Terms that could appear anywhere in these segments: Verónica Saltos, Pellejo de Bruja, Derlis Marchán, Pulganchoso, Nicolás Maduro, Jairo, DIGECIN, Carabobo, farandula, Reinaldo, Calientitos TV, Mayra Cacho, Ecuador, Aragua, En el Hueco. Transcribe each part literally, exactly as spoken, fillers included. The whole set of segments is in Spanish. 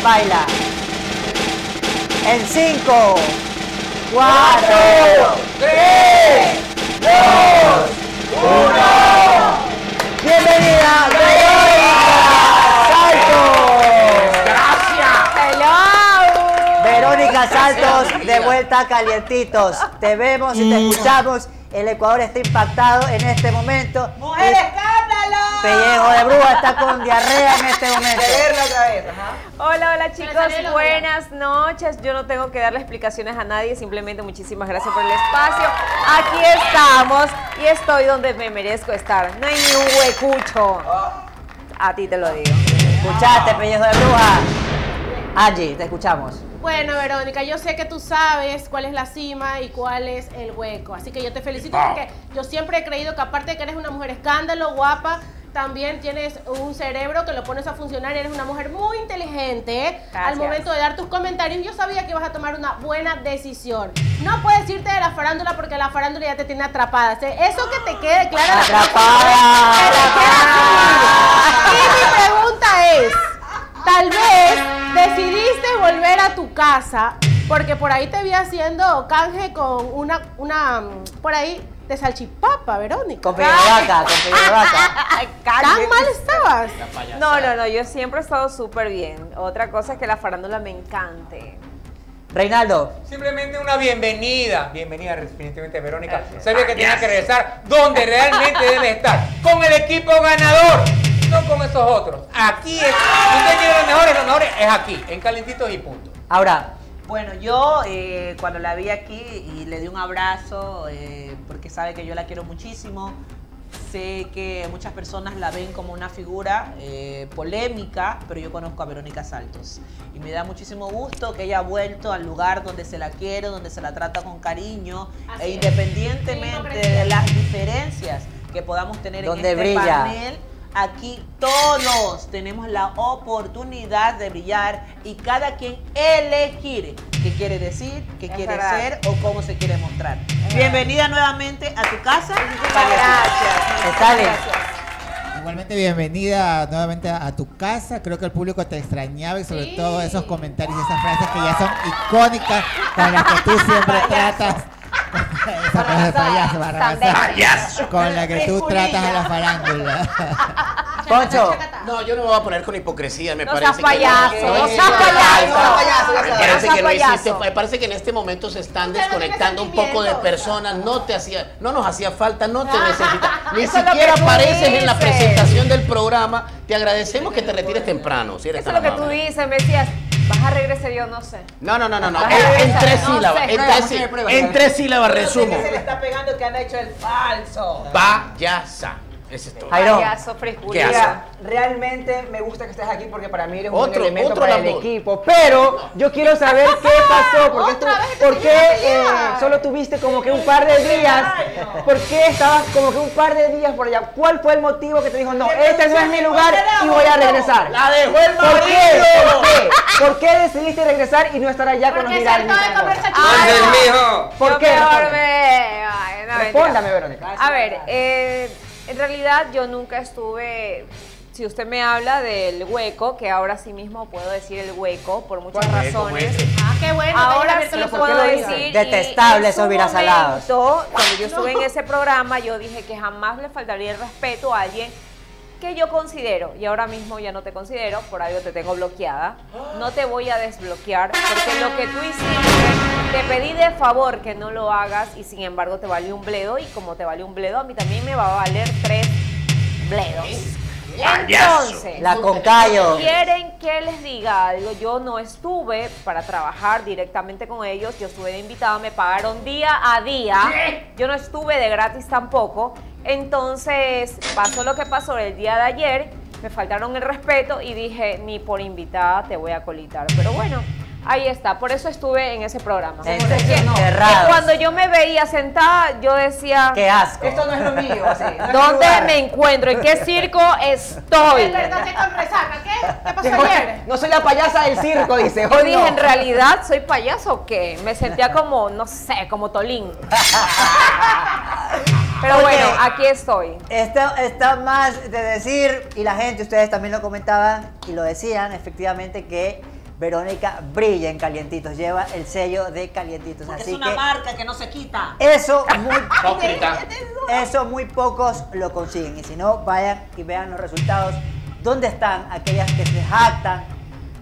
Baila en cinco, cuatro, tres, dos, uno. Bienvenida, Verónica Saltos. Verónica Saltos, de vuelta calientitos. Te vemos y te escuchamos. El Ecuador está impactado en este momento. ¡Mujer, escándalo! Pellejo de Bruja está con diarrea en este momento. Hola, hola chicos, buenas noches. Yo no tengo que darle explicaciones a nadie, simplemente muchísimas gracias por el espacio. Aquí estamos y estoy donde me merezco estar. No hay ni un huecucho. A ti te lo digo. ¿Escuchaste, Pellejo de Bruja? Allí, te escuchamos. Bueno, Verónica, yo sé que tú sabes cuál es la cima y cuál es el hueco. Así que yo te felicito porque yo siempre he creído que aparte de que eres una mujer escándalo, guapa, también tienes un cerebro que lo pones a funcionar. Eres una mujer muy inteligente, ¿eh? Al momento de dar tus comentarios yo sabía que ibas a tomar una buena decisión. No puedes irte de la farándula porque la farándula ya te tiene atrapada, ¿sí? Eso que te quede claro. Atrapada. Y mi pregunta es, tal vez decidiste volver a tu casa porque por ahí te vi haciendo canje con una, una por ahí de salchipapa, Verónica. Con piel de vaca, con piel de vaca. ¿Tan mal estabas? No, no, no, yo siempre he estado súper bien. Otra cosa es que la farándula me encante. Reinaldo. Simplemente una bienvenida. Bienvenida, definitivamente, Verónica. Gracias. Sabía que tenía que regresar donde realmente debe estar. Con el equipo ganador. No con esos otros. Aquí es. Usted quiere los mejores, los mejores es aquí, en calentitos y punto. Ahora. Bueno, yo eh, cuando la vi aquí y le di un abrazo, eh, porque sabe que yo la quiero muchísimo, sé que muchas personas la ven como una figura eh, polémica, pero yo conozco a Verónica Saltos y me da muchísimo gusto que ella ha vuelto al lugar donde se la quiere, donde se la trata con cariño. Así e es. Independientemente sí, de las diferencias que podamos tener en este brilla. panel, aquí todos tenemos la oportunidad de brillar y cada quien elegir qué quiere decir, qué es quiere verdad. ser o cómo se quiere mostrar. Es Bienvenida verdad. nuevamente a tu casa. Gracias. Gracias. Igualmente bienvenida nuevamente a tu casa. Creo que el público te extrañaba y sobre sí. todo esos comentarios y esas frases que ya son icónicas con las que tú siempre tratas. Esa cosa de payaso, payaso. Con la que tú tratas a la farándula. Poncho. No, yo no me voy a poner con hipocresía, me no parece. Seas payaso, que no, no seas payaso, payaso. Me parece no que no existe. Me parece que en este momento se están desconectando un poco de personas. No te hacía, no nos hacía falta, no te necesitamos. Ni eso siquiera apareces en la presentación del programa. Te agradecemos que te retires temprano. Si eres eso es lo que amable. tú dices, me decías. Vas a regresar, yo no sé. No, no, no, no. no. En, en tres sílabas. No sé. En tres, en tres sílabas resumo. Se le está pegando que han hecho el falso. Payasa. Ese es todo. Jairo, payaso, frescuría. Mira, realmente me gusta que estés aquí porque para mí eres otro, un elemento otro para el equipo. Pero yo quiero saber qué pasó. ¿Por qué, tú, ¿por qué eh, solo tuviste como que un par de días? ¿Por qué estabas como que un par de días por allá? ¿Cuál fue el motivo que te dijo, no, este no es mi lugar y voy a regresar? La dejó el marido. ¿Por qué? ¿Por qué decidiste regresar y no estar allá porque con los miraditos? ¿Por qué? Respóndame, Verónica. A ver, eh... en realidad yo nunca estuve, si usted me habla del hueco, que ahora sí mismo puedo decir el hueco por muchas bueno, razones. Hueco, hueco. Ah, qué bueno. Ahora sí lo puedo lo decir. Detestable esos virasalados. Cuando yo estuve no. en ese programa, yo dije que jamás le faltaría el respeto a alguien que yo considero, y ahora mismo ya no te considero, por algo te tengo bloqueada. No te voy a desbloquear, porque lo que tú hiciste, te pedí de favor que no lo hagas, y sin embargo te valió un bledo, y como te valió un bledo, a mí también me va a valer tres bledos. Entonces, la concayo. Quieren que les diga algo. Yo no estuve para trabajar directamente con ellos. Yo estuve de invitada, me pagaron día a día. Yo no estuve de gratis tampoco. Entonces, pasó lo que pasó el día de ayer. Me faltaron el respeto y dije, ni por invitada te voy a colitar. Pero bueno, ahí está. Por eso estuve en ese programa. Entonces, no. Y cuando yo me veía sentada, yo decía... ¡Qué asco! Esto no es lo mío. Sí, no es ¿Dónde me encuentro? ¿En qué circo estoy? Perdón, ¿qué con resaca? ¿Qué? ¿Qué pasó ayer? No soy la payasa del circo, dice. Yo dije, no. ¿en realidad soy payaso o qué? Me sentía como, no sé, como Tolín. Pero okay. bueno, aquí estoy. Está, está más de decir, y la gente, ustedes también lo comentaban y lo decían, efectivamente, que... Verónica brilla en Calientitos, lleva el sello de Calientitos. Así es una que marca que no se quita. Eso muy, eso muy pocos lo consiguen. Y si no, vayan y vean los resultados. ¿Dónde están aquellas que se jactan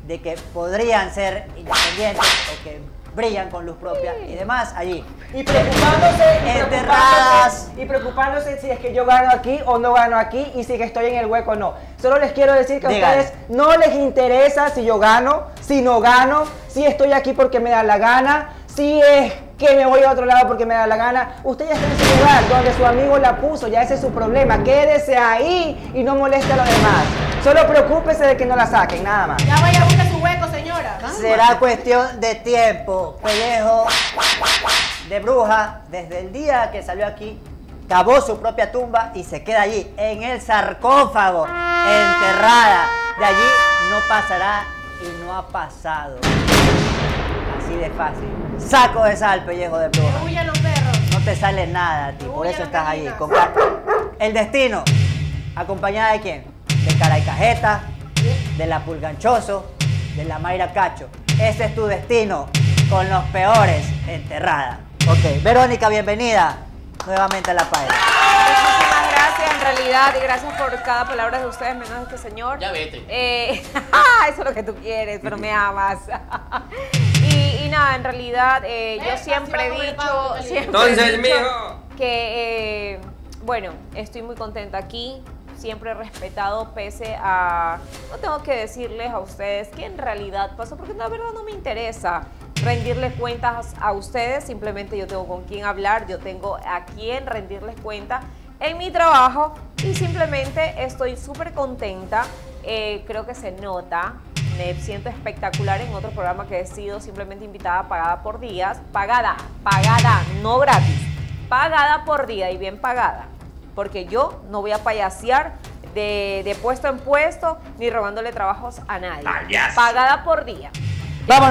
de que podrían ser independientes o que brillan con luz propia y demás allí? Y preocupándose, y preocupándose, y preocupándose si es que yo gano aquí o no gano aquí y si es que estoy en el hueco o no. Solo les quiero decir que Dígane. a ustedes no les interesa si yo gano, si no gano, si estoy aquí porque me da la gana, si es que me voy a otro lado porque me da la gana. Usted ya está en su lugar donde su amigo la puso, ya ese es su problema. Quédese ahí y no moleste a los demás. Solo preocúpese de que no la saquen, nada más. Ya vaya a buscar su hueco, señora. Será cuestión de tiempo. Pellejo de Bruja, desde el día que salió aquí, cavó su propia tumba y se queda allí, en el sarcófago, enterrada. De allí no pasará y no ha pasado. Así de fácil. Saco de sal, Pellejo de Bruja. Que huyan los perros. No te sale nada a ti, por eso estás allí. Con... El destino, ¿acompañada de quién? De Cara y Cajeta, de la Pulganchoso, de la Mayra Cacho. Ese es tu destino, con los peores, enterrada. Ok, Verónica, bienvenida nuevamente a la paella. Muchísimas gracias, en realidad, y gracias por cada palabra de ustedes, menos este señor. Ya vete. Eh, eso es lo que tú quieres, pero me amas. Y, y nada, en realidad, eh, yo eh, siempre he dicho, siempre Entonces, he dicho mijo. que, eh, bueno, estoy muy contenta aquí. Siempre he respetado, pese a... No tengo que decirles a ustedes qué en realidad pasó, porque la verdad no me interesa rendirles cuentas a ustedes. Simplemente yo tengo con quién hablar, yo tengo a quién rendirles cuenta en mi trabajo y simplemente estoy súper contenta. Eh, creo que se nota, me siento espectacular en otro programa que he sido simplemente invitada pagada por días. Pagada, pagada, no gratis. Pagada por día y bien pagada. Porque yo no voy a payasear de, de puesto en puesto ni robándole trabajos a nadie. Pagada por día. Vámonos.